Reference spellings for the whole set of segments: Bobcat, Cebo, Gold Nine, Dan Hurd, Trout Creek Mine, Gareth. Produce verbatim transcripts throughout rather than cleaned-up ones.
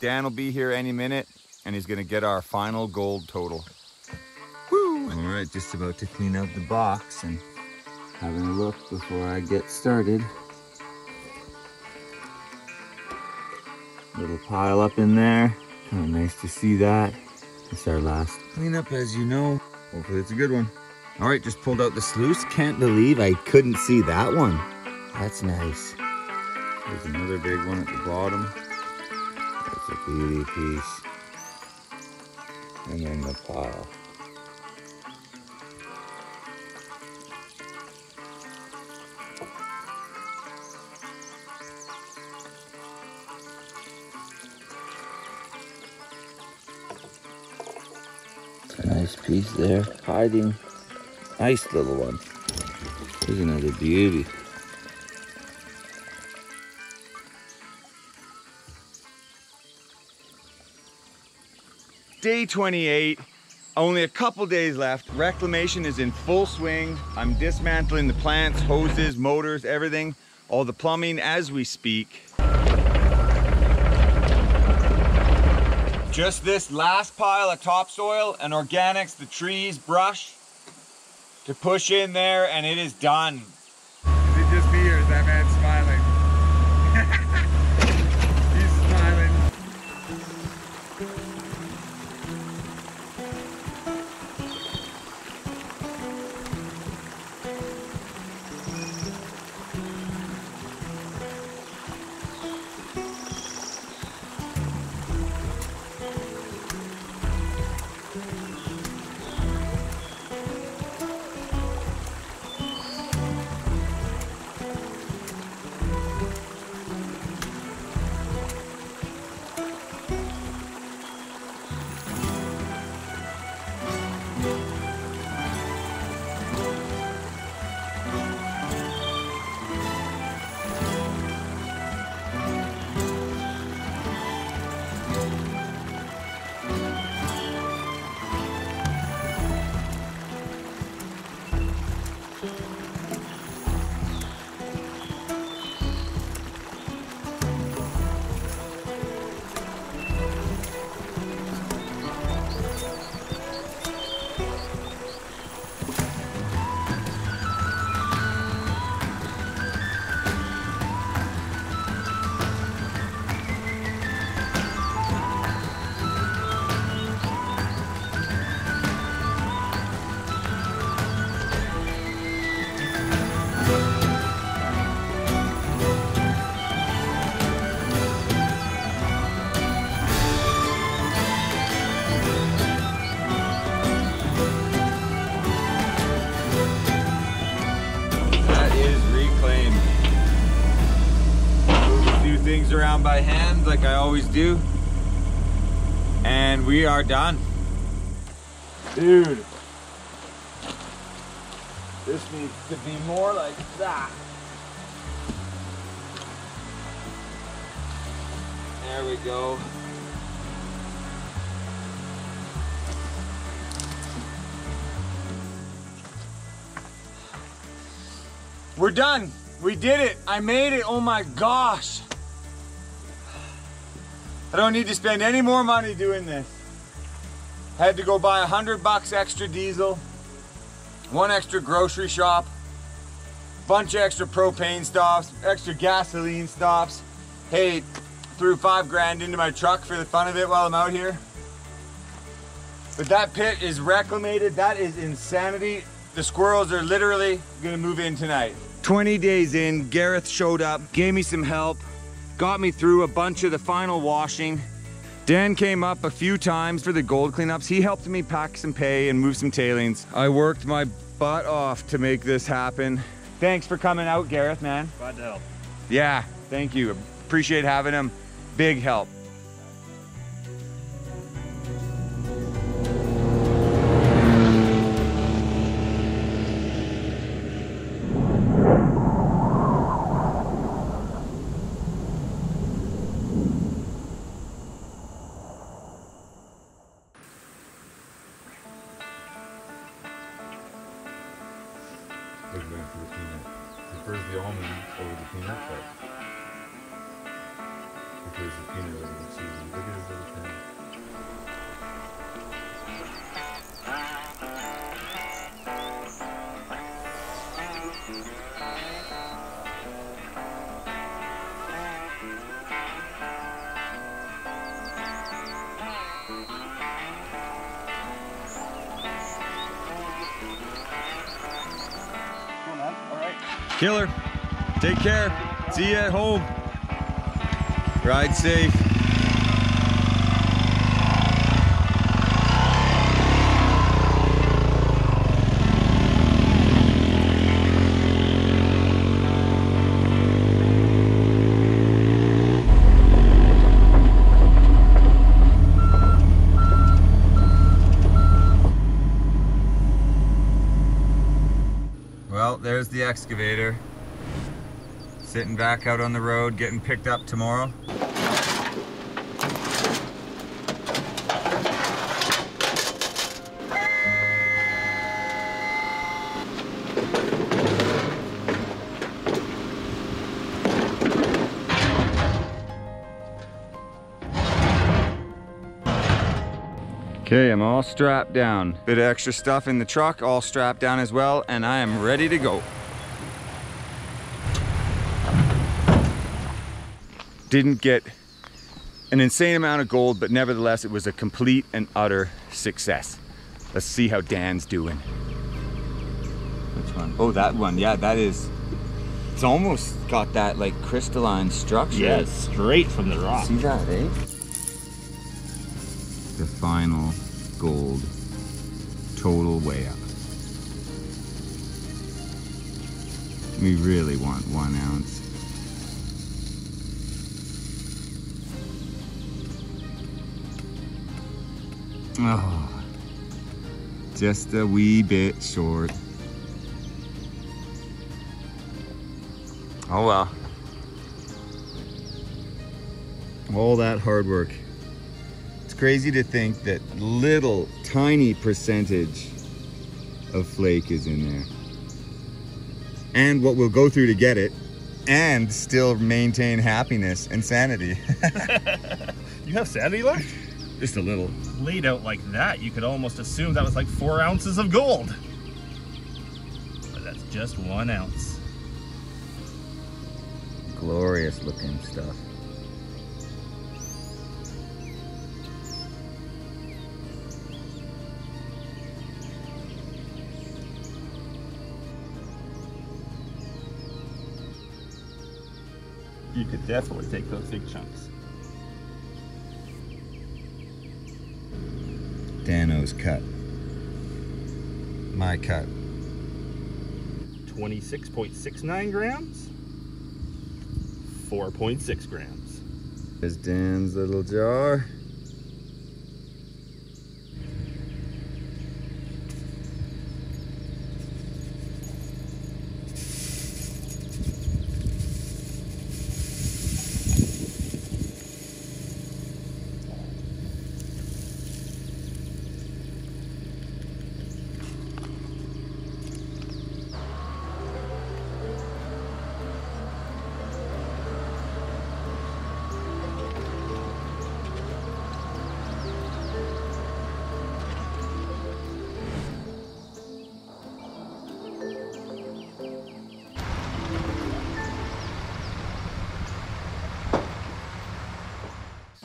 Dan will be here any minute, and he's gonna get our final gold total. Woo! All right, just about to clean out the box and having a look before I get started. Little pile up in there. Kind of nice to see that. It's our last cleanup, as you know. Hopefully it's a good one. All right, just pulled out the sluice. Can't believe I couldn't see that one. That's nice. There's another big one at the bottom. That's a beauty piece. And then the pile. Nice piece there, hiding. Nice little one. Here's another beauty. Day twenty-eight, only a couple days left. Reclamation is in full swing. I'm dismantling the plants, hoses, motors, everything, all the plumbing as we speak. Just this last pile of topsoil and organics, the trees, brush, to push in there, and it is done. Is it just me or is that man smiling? He's smiling. Things around by hand like I always do, and we are done. Dude, this needs to be more like that. There we go. We're done. We did it. I made it. Oh my gosh. I don't need to spend any more money doing this. I had to go buy a hundred bucks extra diesel, one extra grocery shop, bunch of extra propane stops, extra gasoline stops. Hey, threw five grand into my truck for the fun of it while I'm out here. But that pit is reclaimed. That is insanity. The squirrels are literally gonna move in tonight. twenty days in, Gareth showed up, gave me some help, got me through a bunch of the final washing. Dan came up a few times for the gold cleanups. He helped me pack some pay and move some tailings. I worked my butt off to make this happen. Thanks for coming out, Gareth, man. Glad to help. Yeah, thank you. Appreciate having him. Big help. Prefers the almond over the peanut, but because the painter doesn't get season tickets all the time. Killer, take care. See you at home. Ride safe. Well, there's the excavator, sitting back out on the road, getting picked up tomorrow. Okay, I'm all strapped down. Bit of extra stuff in the truck, all strapped down as well, and I am ready to go. Didn't get an insane amount of gold, but nevertheless, it was a complete and utter success. Let's see how Dan's doing. Which one? Oh, that one. Yeah, that is. It's almost got that like crystalline structure. Yeah, it's straight from the rock. See that, eh? The final gold total way up. We really want one ounce. Oh, just a wee bit short. Oh well. All that hard work. Crazy to think that little tiny percentage of flake is in there, and what we'll go through to get it and still maintain happiness and sanity. You have sanity left? Just a little. Laid out like that, you could almost assume that was like four ounces of gold, but that's just one ounce. Glorious looking stuff. You could definitely take those big chunks. Dano's cut. My cut. twenty-six point six nine grams. four point six grams. There's Dan's little jar.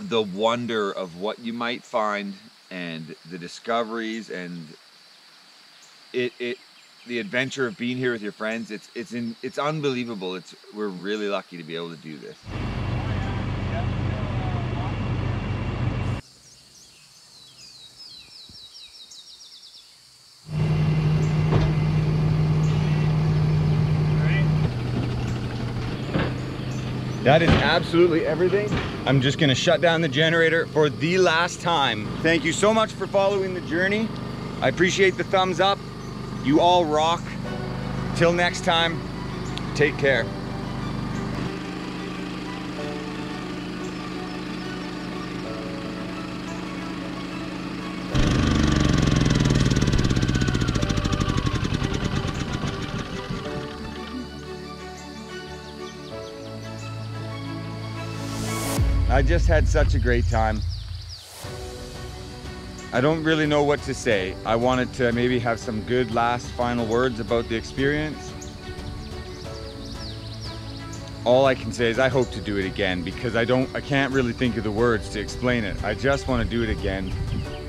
The wonder of what you might find and the discoveries and it it the adventure of being here with your friends, it's it's in it's unbelievable. It's we're really lucky to be able to do this. That is absolutely everything. I'm just gonna shut down the generator for the last time. Thank you so much for following the journey. I appreciate the thumbs up. You all rock. Till next time, take care. I just had such a great time. I don't really know what to say. I wanted to maybe have some good last final words about the experience. All I can say is I hope to do it again, because I don't, I can't really think of the words to explain it. I just want to do it again.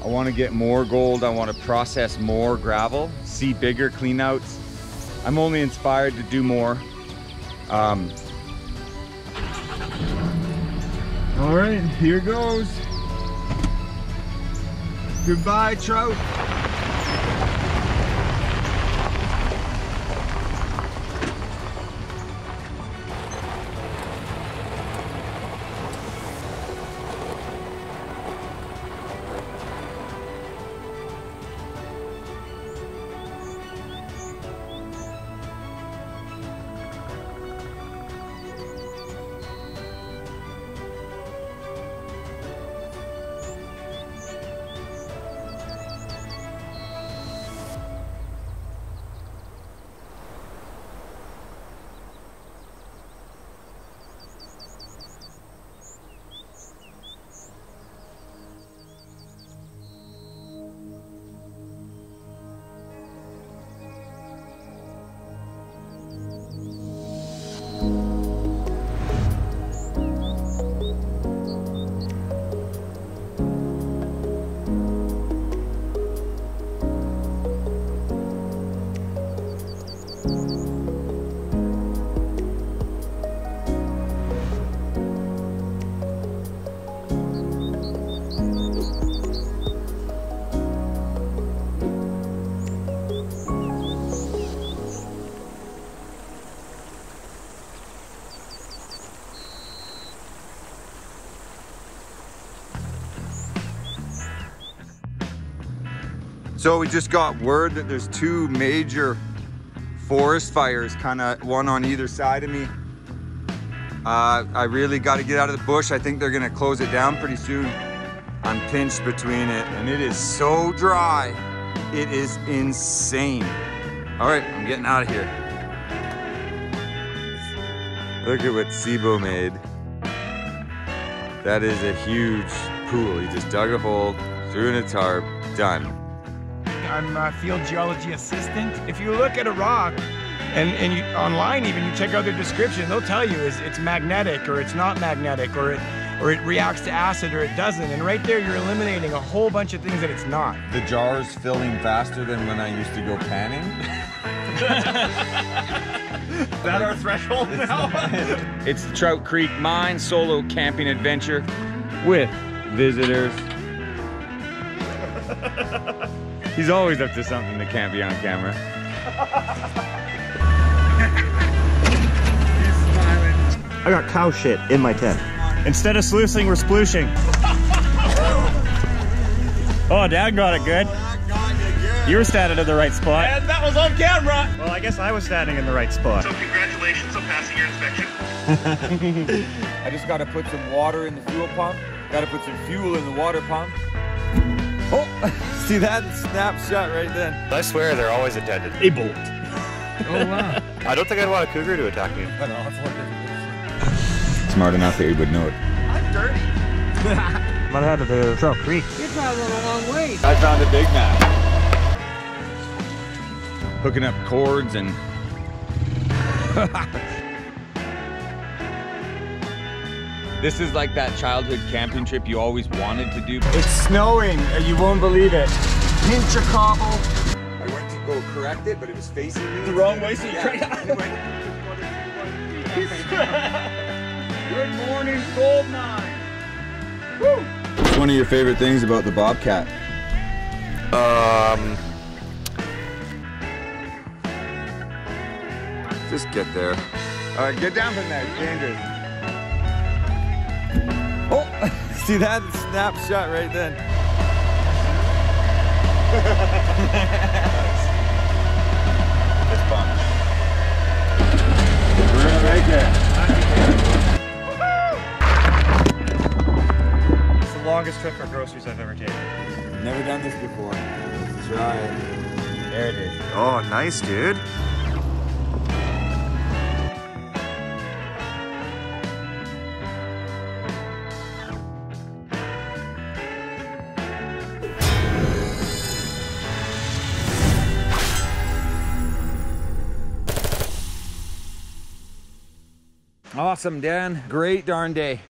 I want to get more gold. I want to process more gravel, see bigger cleanouts. I'm only inspired to do more. Um, all right, here goes. Goodbye, trout. So we just got word that there's two major forest fires, kind of one on either side of me. Uh, I really got to get out of the bush. I think they're going to close it down pretty soon. I'm pinched between it, and it is so dry. It is insane. All right, I'm getting out of here. Look at what Cebo made. That is a huge pool. He just dug a hole, threw in a tarp, done. I'm a field geology assistant. If you look at a rock, and, and you, online even, you check out their description, they'll tell you it's, it's magnetic or it's not magnetic, or it, or it reacts to acid or it doesn't. And right there, you're eliminating a whole bunch of things that it's not. The jar is filling faster than when I used to go panning. Is that our threshold now? It's the Trout Creek Mine solo camping adventure with visitors. He's always up to something that can't be on camera. He's smiling. I got cow shit in my tent. Instead of sluicing, we're splooshing. Oh, Dad got it good. You were standing in the right spot. And that was on camera. Well, I guess I was standing in the right spot. So congratulations on passing your inspection. I just got to put some water in the fuel pump. Got to put some fuel in the water pump. Oh, see that snapshot right then. I swear they're always attended. A bolt. Oh, wow. I don't think I'd want a cougar to attack me. I know. Smart enough that you would know it. I'm dirty. What happened to Trout Creek? You're traveling a long way. I found a big map. Hooking up cords and... This is like that childhood camping trip you always wanted to do. It's snowing, you won't believe it. Pinch a cobble. I went to go correct it, but it was facing me. The wrong way, so you tried to... Good morning, Gold Nine. Woo! What's one of your favorite things about the Bobcat? Um... Just get there. All right, get down from there, it's dangerous. Oh, see that snapshot right then. That's fun. We're in right there. It's the longest trip for groceries I've ever taken. Never done this before. Let's try it. There it is. Oh, nice, dude. Awesome, Dan. Great darn day.